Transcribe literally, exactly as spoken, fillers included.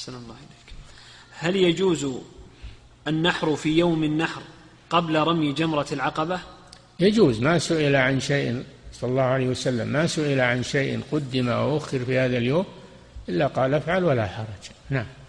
أحسن الله إليك. هل يجوز النحر في يوم النحر قبل رمي جمرة العقبة؟ يجوز، ما سئل عن شيء صلى الله عليه وسلم، ما سئل عن شيء قدم أو أخر في هذا اليوم إلا قال افعل ولا حرج. نعم.